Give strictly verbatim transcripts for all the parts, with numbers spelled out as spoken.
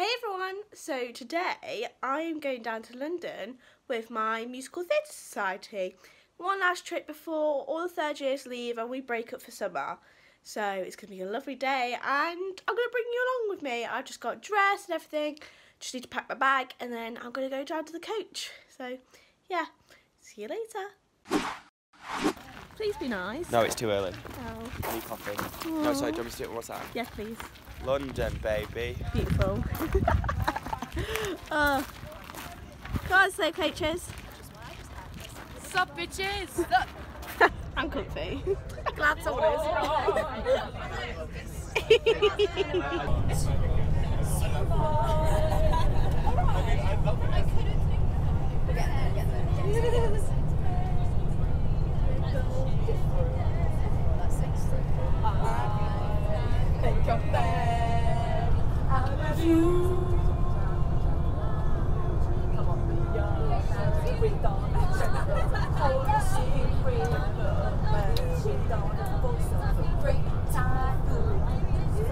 Hey everyone! So today I am going down to London with my Musical Theatre Society. One last trip before all the third years leave and we break up for summer. So it's going to be a lovely day and I'm going to bring you along with me. I've just got dressed and everything, just need to pack my bag and then I'm going to go down to the coach. So yeah, see you later. Please be nice. No, it's too early. Oh. I need coffee. Aww. No, sorry, do you want me to do it one more time? Yes, please. London, baby. Beautiful. Oh. Go on, slow coaches. Sup, bitches. I'm comfy. Glad to always. Think of them, I love you. Come on, we are we don't hold the secret love, but we don't boast of a great time. We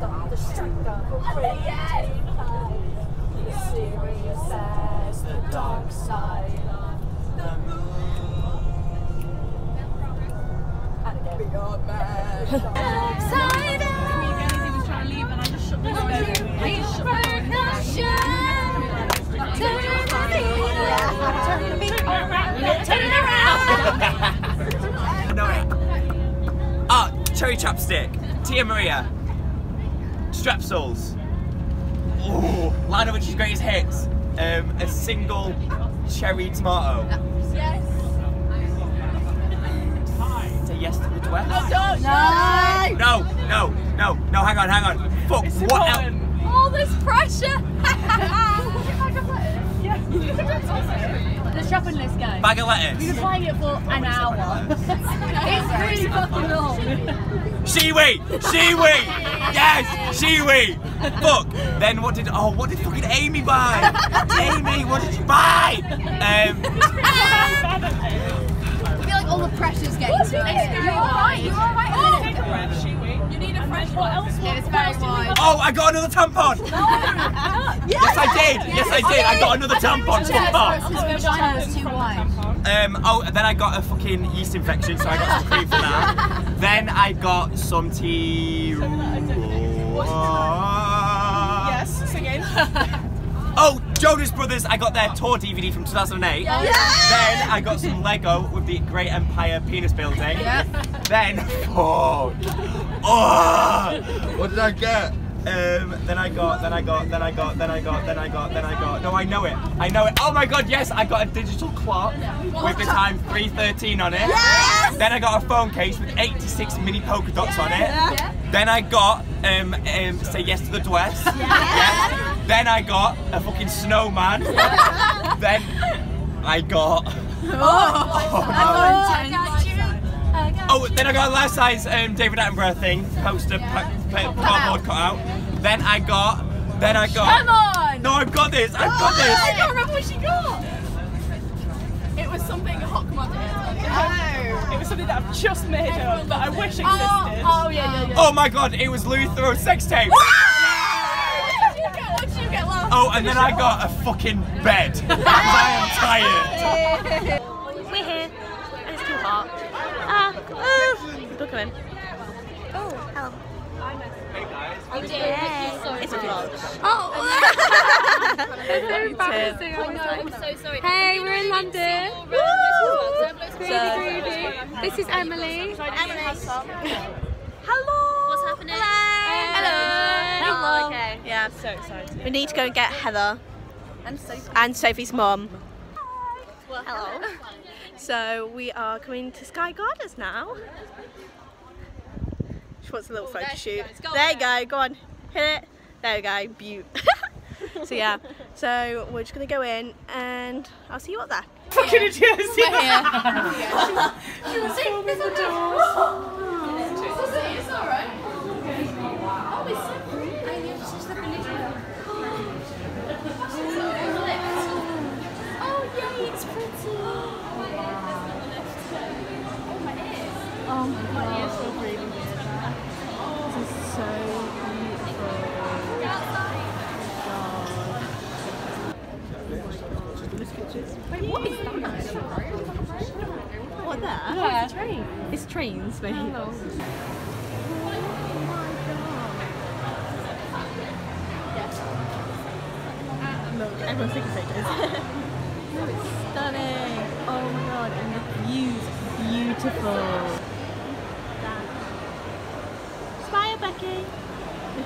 don't distract of a great time. Be serious as the dark side of the moon. And again, we are mad. Oh, cherry chapstick, Tia Maria, Strepsals, ooh, Lionel Richie's greatest hits, um, a single cherry tomato. Yes. Say yes to the dress. Oh, don't. No. No, no, no, no, hang on, hang on. Fuck, it's what else? All this pressure. The shopping list, guys. Bag of lettuce. We've been playing it for an hour. It's really fucking long. She-wee! She-wee! Yes! She-wee! Fuck! Then what did, oh, what did fucking Amy buy? Amy, what did you buy? Um. I feel like all the pressure's getting to you. You're alright, you're alright. Oh. Take a breath, She-wee. You need a fresh one. Else yeah, it's very wide. Oh, I got another tampon! No! Yes, I did. Yes, I did. I got another tampon. Fuck off. Um. Oh, then I got a fucking yeast infection, so I got some cream for that. Then I got some tea. Yes, sing in. Oh, Jonas Brothers. I got their tour D V D from two thousand eight. Yes. Then I got some Lego with the Great Empire penis building. Yes. Then oh, oh, what did I get? Um, then I got, then I got, then I got, then I got, then I got, then I got, no I know it, I know it, oh my god yes, I got a digital clock with the time three thirteen on it, yes! Then I got a phone case with eighty-six mini polka dots on it, yeah. Then I got, um, um, Say Yes to the Dress, yeah. Yes. Then I got a fucking snowman, yeah. Then I got, oh, oh, I got Oh, then I got a life-size um, David Attenborough thing, poster, cardboard cut out. Then I got, then I got. Come on! No, I've got this. I've got this. I can't remember what she got. It was something hot commodity. No. It was something that I've just made up that I wish existed. Oh, oh yeah, yeah, yeah. Oh my God! It was Louis Theroux sex tape. What did you get? What did you get last? Oh, and then I got a fucking bed. I am tired. We're here. It's too hot. Ah, oh, look at him. Oh, hell. Hey guys. We did. Hey. It's a vlog. Oh! That's so embarrassing. I know, I'm so sorry. Hey, we're in London. Woo! It's really groovy. This is Emily. Emily. Hello! What's happening? Hello! Hello! Oh, okay. Yeah, I'm so excited. We need to go and get Heather. And Sophie. And Sophie's mum. Well, hello. So we are coming to Sky Gardens now. She wants a little Ooh, photo there shoot. Go there you go, go on, hit it. There we go, beaut. So yeah, so we're just gonna go in and I'll see you up there. Fucking idiots! We're here. She was so many doors. It's alright. Oh, it's so pretty. I need to switch the religion. Oh, yay, it's pretty. Oh my god. My ears feel really beautiful. This is so beautiful. trains, maybe. Hello. Oh my god. Look, everyone's taking pictures. No, it's stunning. Oh my god, and the view's beautiful. Smile, Becky.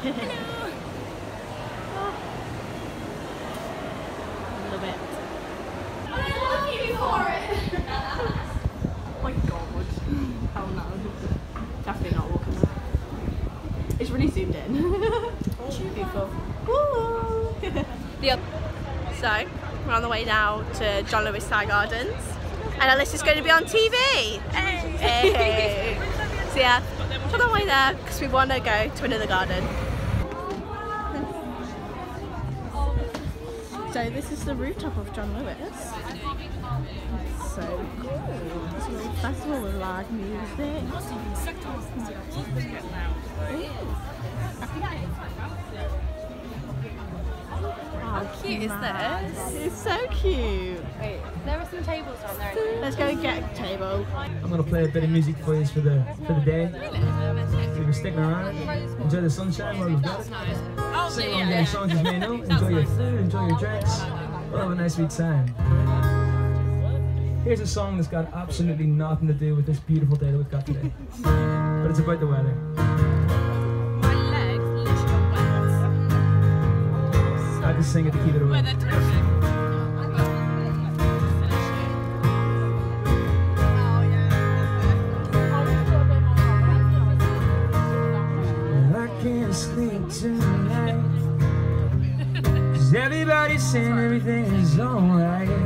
Hello. Oh. A little bit. I love you for it. Oh my god. Oh no. Definitely not walking back. It's really zoomed in. Beautiful. Woo! Yeah. So, we're on the way now to John Lewis Sky Gardens. And Alyssa's going to be on T V! Hey! Hey. So yeah, we're on the way there because we want to go to another garden. So this is the rooftop of John Lewis. It's so cool. It's a little festival with live music. How cute is this? It's so cute. Wait, there are some tables down there. Let's go and get a table. I'm gonna play a bit of music for you for the for the day. So you stick around, enjoy the sunshine while we've got it. Sing along to the songs you may know. Enjoy your food, enjoy your drinks. We'll have a nice sweet time. Here's a song that's got absolutely nothing to do with this beautiful day that we've got today, but it's about the weather. I just sing it to keep it away. Well, I can't sleep tonight. 'Cause everybody's saying everything is alright. Not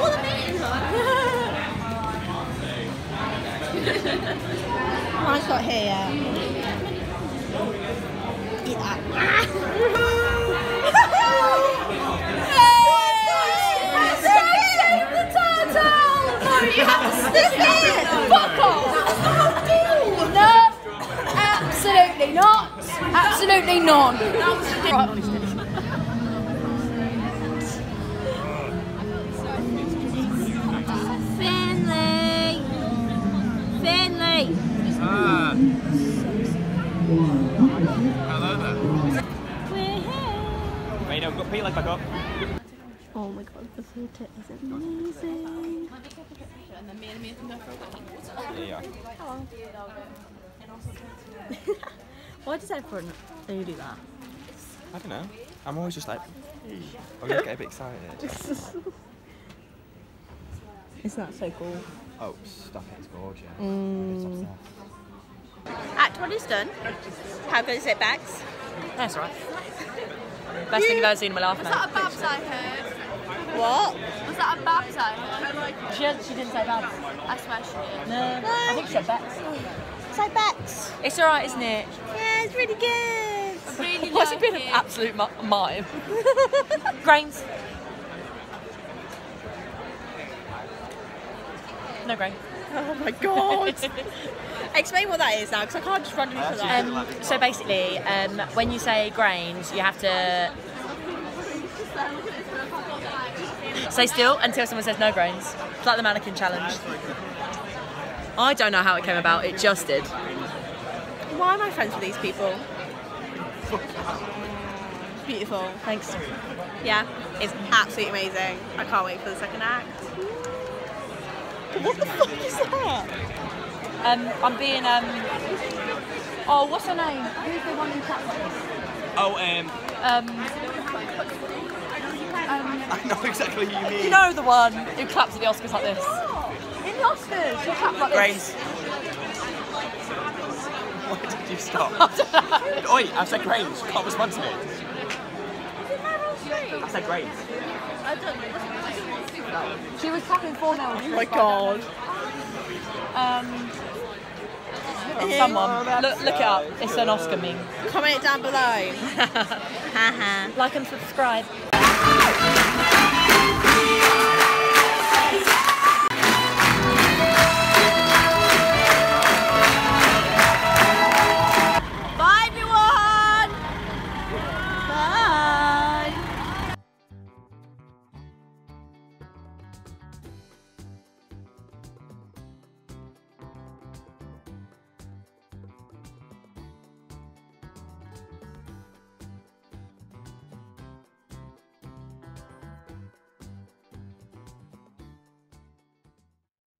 all the meetings are. Mine's not here yet. Eat that. Hey! The turtle! No, you have to stick it! Fuck off! That's the whole deal! No! Absolutely not! Absolutely not! Finley! Finley! Ah. Hello there. We're here. Wait, no, got pee like I got. Oh my god, the theatre is amazing. Yeah. Why does everyone do that? I don't know. I'm always just like, I get a bit excited. Isn't that so cool? Oh, stop it, it's gorgeous. Mm. It's obsessed. Act one is done. How good is it, Bags? That's right. Best you, thing I've ever seen in my life. Was that a Babs I heard? What? Was that a Babs I heard? She, she didn't say Babs. I swear she did. No, no. I think she said Bex. It's like Bex. It's alright, isn't it? Yeah, it's really good. Really What's like it been an absolute mime? Grains. No grain. Oh my god! Explain what that is now, because I can't just randomly for that. Um, so basically, um, when you say grains, you have to stay still until someone says no grains. It's like the mannequin challenge. I don't know how it came about, it just did. Why am I friends with these people? Beautiful. Thanks. Yeah, it's absolutely amazing. I can't wait for the second act. What the fuck is that? Um, I'm being, um... Oh, what's her name? Who's the one in Strepsals? Oh, um... Um... um I know exactly who you mean. You know the one who claps at the Oscars like this. In the Oscars, she claps like Grace. This. Why did you stop? I don't know. Oi, I said Grace. You can't respond to me. I said Grace. I don't know. She was tapping four now. Oh my god. Um, someone, look, look it up. It's an Oscar meme. Comment it down below. Like and subscribe.